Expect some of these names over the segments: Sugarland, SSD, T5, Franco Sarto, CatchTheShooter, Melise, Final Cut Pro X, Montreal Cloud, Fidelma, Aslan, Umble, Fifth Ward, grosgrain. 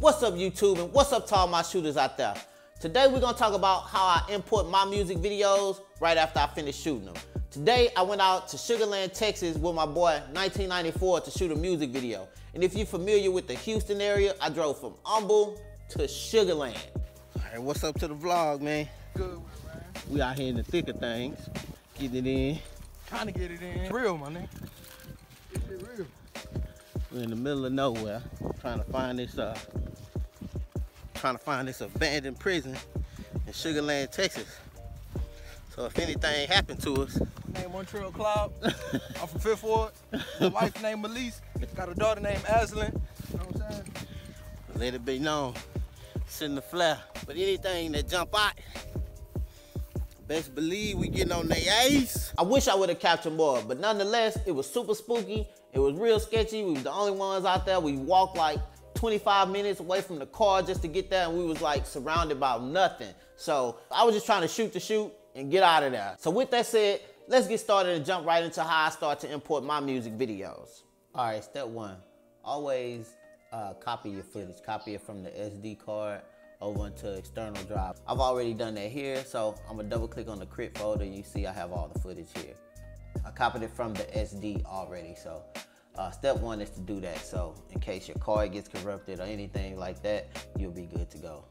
What's up YouTube and what's up to all my shooters out there? Today we're gonna talk about how I import my music videos right after I finish shooting them. Today I went out to Sugarland, Texas with my boy 1994 to shoot a music video. And if you're familiar with the Houston area, I drove from Umble to Sugarland. All right, what's up to the vlog, man? Good, man. We out here in the thick of things. Getting it in. Trying to get it in. It's real, my nigga. It's real. We're in the middle of nowhere, trying to find this abandoned prison in Sugarland, Texas. So if anything happened to us. My name Montreal Cloud. I'm from Fifth Ward. My wife named Melise. Got a daughter named Aslan. You know what I'm saying? Let it be known. Send the flare. But anything that jump out, best believe we getting on their ass. I wish I would have captured more, but nonetheless, it was super spooky. It was real sketchy. We was the only ones out there. We walked like 25 minutes away from the car just to get there, and we was like surrounded by nothing. So I was just trying to shoot the shoot and get out of there. So with that said, let's get started and jump right into how I start to import my music videos. All right, step one, always copy your footage. Copy it from the SD card over into external drive. I've already done that here, so I'm gonna double click on the crib folder. You see I have all the footage here. I copied it from the SD already, so step one is to do that. So in case your card gets corrupted or anything like that, you'll be good to go.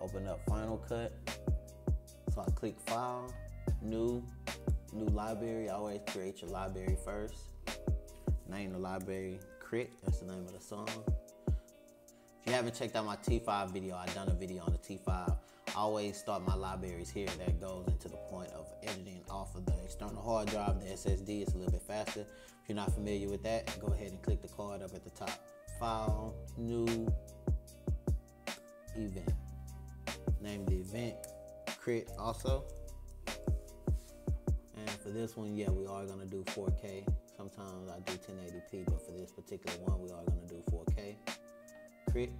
Open up Final Cut. So I click File, New Library. Always create your library first. Name the library Crit, that's the name of the song. If you haven't checked out my T5 video, I've done a video on the T5. I always start my libraries here. That goes into the point of editing off of the external hard drive, the SSD. It's a little bit faster. If you're not familiar with that, go ahead and click the card up at the top. File, New, Event. Name the event, Crit also. And for this one, yeah, we are gonna do 4K. Sometimes I do 1080p, but for this particular one, we are gonna do 4K. Crit,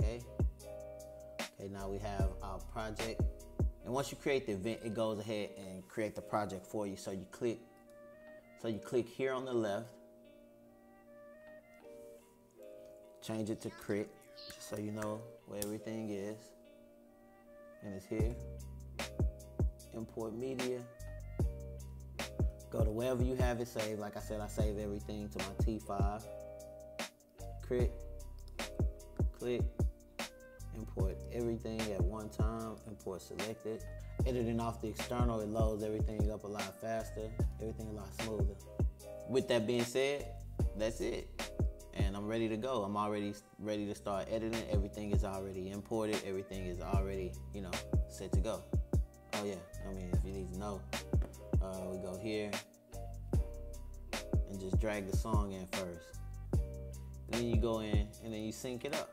okay, now we have our project, and once you create the event, it goes ahead and create the project for you. So you click here on the left, change it to Crit, just so you know where everything is, and it's here. Import media. Go to wherever you have it saved. Like I said, I save everything to my T5. Crit. Click, import everything at one time, import selected. Editing off the external, it loads everything up a lot faster, everything a lot smoother. With that being said, that's it. And I'm ready to go. I'm already ready to start editing. Everything is already imported. Everything is already, you know, set to go. Oh yeah, I mean, if you need to know, we go here and just drag the song in first. Then you go in and then you sync it up.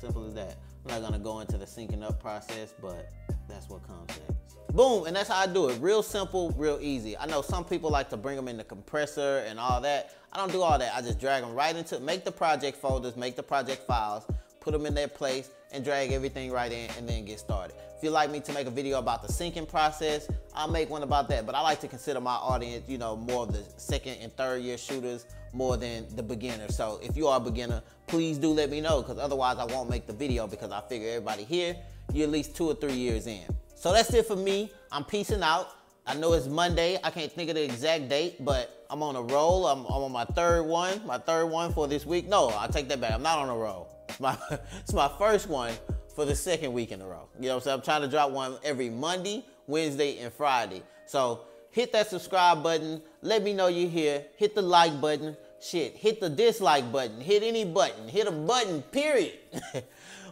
Simple as that. I'm not gonna go into the syncing up process, but that's what comes next. Boom, and that's how I do it. Real simple, real easy. I know some people like to bring them in the compressor and all that. I don't do all that. I just drag them right into, make the project folders, make the project files, put them in their place, and drag everything right in and then get started. If you'd like me to make a video about the syncing process, I'll make one about that, but I like to consider my audience, you know, more of the second and third year shooters more than the beginner. So if you are a beginner, please do let me know, because otherwise I won't make the video, because I figure everybody here, you're at least 2 or 3 years in. So that's it for me. I'm peacing out. I know it's Monday. I can't think of the exact date, but I'm on a roll. I'm on my third one for this week. No, I take that back. I'm not on a roll. It's my first one for the second week in a row. You know what I'm saying? I'm trying to drop one every Monday, Wednesday, and Friday. So hit that subscribe button. Let me know you're here. Hit the like button. Shit, hit the dislike button. Hit any button. Hit a button, period.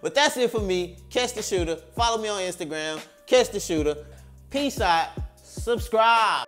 But that's it for me. Catch the Shooter. Follow me on Instagram. Catch the Shooter. Peace out. Subscribe.